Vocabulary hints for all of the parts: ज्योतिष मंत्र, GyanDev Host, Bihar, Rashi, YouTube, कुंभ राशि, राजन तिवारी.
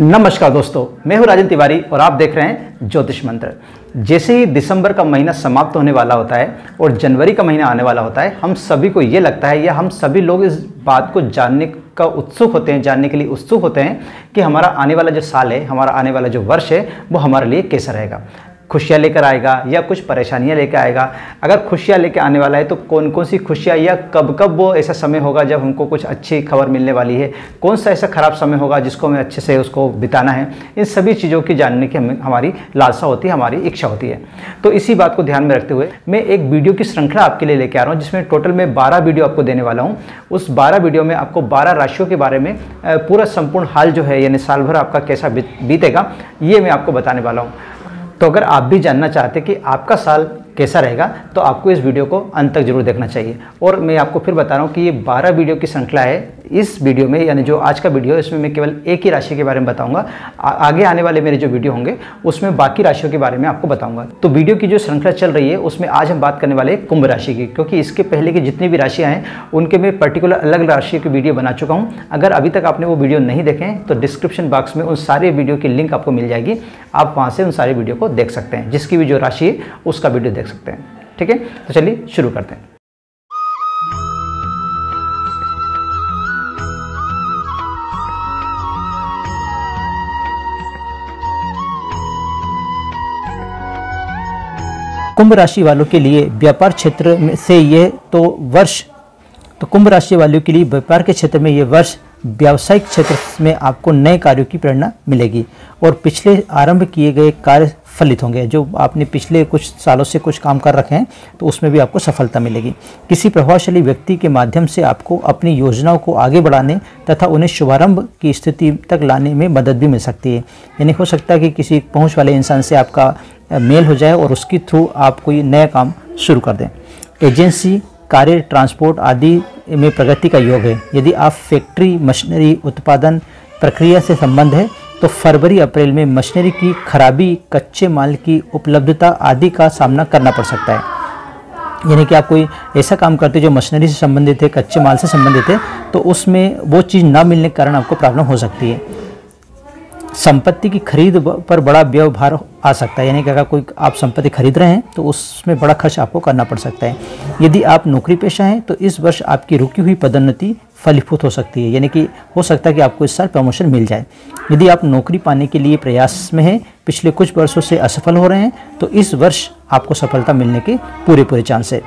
नमस्कार दोस्तों, मैं हूं राजन तिवारी और आप देख रहे हैं ज्योतिष मंत्र। जैसे ही दिसंबर का महीना समाप्त होने वाला होता है और जनवरी का महीना आने वाला होता है, हम सभी को ये लगता है या हम सभी लोग इस बात को जानने का उत्सुक होते हैं, जानने के लिए उत्सुक होते हैं कि हमारा आने वाला जो साल है, हमारा आने वाला जो वर्ष है, वो हमारे लिए कैसा रहेगा। खुशियाँ लेकर आएगा या कुछ परेशानियाँ लेकर आएगा। अगर खुशियाँ लेकर आने वाला है तो कौन कौन सी खुशियाँ या कब कब वो ऐसा समय होगा जब हमको कुछ अच्छी खबर मिलने वाली है, कौन सा ऐसा ख़राब समय होगा जिसको हमें अच्छे से उसको बिताना है। इन सभी चीज़ों की जानने की हमारी लालसा होती है, हमारी इच्छा होती है। तो इसी बात को ध्यान में रखते हुए मैं एक वीडियो की श्रृंखला आपके लिए लेके आ रहा हूँ, जिसमें टोटल मैं 12 वीडियो आपको देने वाला हूँ। उस 12 वीडियो में आपको 12 राशियों के बारे में पूरा संपूर्ण हाल जो है, यानी साल भर आपका कैसा बीतेगा, ये मैं आपको बताने वाला हूँ। तो अगर आप भी जानना चाहते कि आपका साल कैसा रहेगा तो आपको इस वीडियो को अंत तक जरूर देखना चाहिए। और मैं आपको फिर बता रहा हूँ कि ये 12 वीडियो की श्रृंखला है। इस वीडियो में, यानी जो आज का वीडियो है, इसमें मैं केवल एक ही राशि के बारे में बताऊंगा। आगे आने वाले मेरे जो वीडियो होंगे उसमें बाकी राशियों के बारे में आपको बताऊंगा। तो वीडियो की जो श्रृंखला चल रही है उसमें आज हम बात करने वाले हैं कुंभ राशि की, क्योंकि इसके पहले की जितनी भी राशियाँ हैं उनके मैं पर्टिकुलर अलग राशि की वीडियो बना चुका हूँ। अगर अभी तक आपने वो वीडियो नहीं देखे हैं तो डिस्क्रिप्शन बॉक्स में उन सारे वीडियो की लिंक आपको मिल जाएगी। आप वहाँ से उन सारे वीडियो को देख सकते हैं, जिसकी भी जो राशि है उसका वीडियो देख सकते हैं। ठीक है, तो चलिए शुरू करते हैं। कुंभ राशि वालों के लिए व्यापार क्षेत्र में से ये तो वर्ष, तो कुंभ राशि वालों के लिए व्यापार के क्षेत्र में ये वर्ष व्यावसायिक क्षेत्र में आपको नए कार्यों की प्रेरणा मिलेगी और पिछले आरंभ किए गए कार्य फलित होंगे। जो आपने पिछले कुछ सालों से कुछ काम कर रखे हैं तो उसमें भी आपको सफलता मिलेगी। किसी प्रभावशाली व्यक्ति के माध्यम से आपको अपनी योजनाओं को आगे बढ़ाने तथा उन्हें शुभारंभ की स्थिति तक लाने में मदद भी मिल सकती है। यानी हो सकता है कि किसी पहुँच वाले इंसान से आपका मेल हो जाए और उसके थ्रू आप कोई नया काम शुरू कर दें। एजेंसी कार्य, ट्रांसपोर्ट आदि में प्रगति का योग है। यदि आप फैक्ट्री, मशीनरी, उत्पादन प्रक्रिया से संबंध है तो फरवरी अप्रैल में मशीनरी की खराबी, कच्चे माल की उपलब्धता आदि का सामना करना पड़ सकता है। यानी कि आप कोई ऐसा काम करते जो मशीनरी से संबंधित है, कच्चे माल से संबंधित है, तो उसमें वो चीज़ ना मिलने के कारण आपको प्रॉब्लम हो सकती है। संपत्ति की खरीद पर बड़ा व्यवहार आ सकता है। यानी कि अगर कोई आप संपत्ति खरीद रहे हैं तो उसमें बड़ा खर्च आपको करना पड़ सकता है। यदि आप नौकरी पेशा हैं तो इस वर्ष आपकी रुकी हुई पदोन्नति फलीभूत हो सकती है। यानी कि हो सकता है कि आपको इस साल प्रमोशन मिल जाए। यदि आप नौकरी पाने के लिए प्रयास में हैं, पिछले कुछ वर्षों से असफल हो रहे हैं, तो इस वर्ष आपको सफलता मिलने के पूरे चांस है।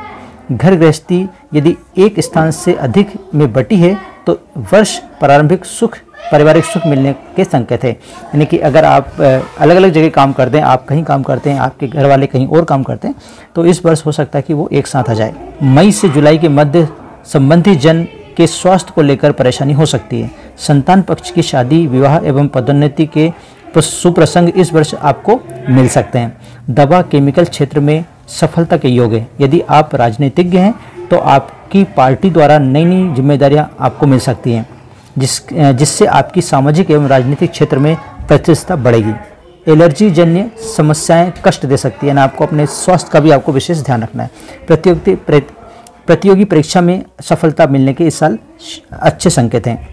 घर गृहस्थी यदि एक स्थान से अधिक में बटी है तो वर्ष प्रारंभिक सुख, पारिवारिक सुख मिलने के संकेत है। यानी कि अगर आप अलग अलग जगह काम करते हैं, आप कहीं काम करते हैं, आपके घर वाले कहीं और काम करते हैं, तो इस वर्ष हो सकता है कि वो एक साथ आ जाए। मई से जुलाई के मध्य संबंधी जन के स्वास्थ्य को लेकर परेशानी हो सकती है। संतान पक्ष की शादी, विवाह एवं पदोन्नति के सुप्रसंग इस वर्ष आपको मिल सकते हैं। दवा, केमिकल क्षेत्र में सफलता के योग है। यदि आप राजनीतिज्ञ हैं तो आपकी पार्टी द्वारा नई नई जिम्मेदारियां आपको मिल सकती हैं, जिससे आपकी सामाजिक एवं राजनीतिक क्षेत्र में प्रतिष्ठा बढ़ेगी। एलर्जी जन्य समस्याएं कष्ट दे सकती है ना, आपको अपने स्वास्थ्य का भी आपको विशेष ध्यान रखना है। प्रतियोगी परीक्षा में सफलता मिलने के इस साल अच्छे संकेत हैं।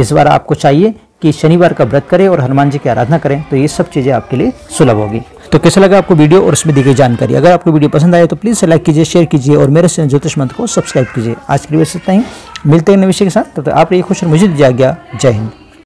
इस बार आपको चाहिए कि शनिवार का व्रत करें और हनुमान जी की आराधना करें, तो ये सब चीज़ें आपके लिए सुलभ होगी। तो कैसा लगा आपको वीडियो और इसमें दी गई जानकारी? अगर आपको वीडियो पसंद आए तो प्लीज़ लाइक कीजिए, शेयर कीजिए और मेरे चैनल ज्योतिष मंत्र को सब्सक्राइब कीजिए। आज के लिए बस इतना ही, मिलते हैं नए विषय के साथ। तब तक आप रहिए खुश और मुझे दीजिए आज्ञा। जय हिंद।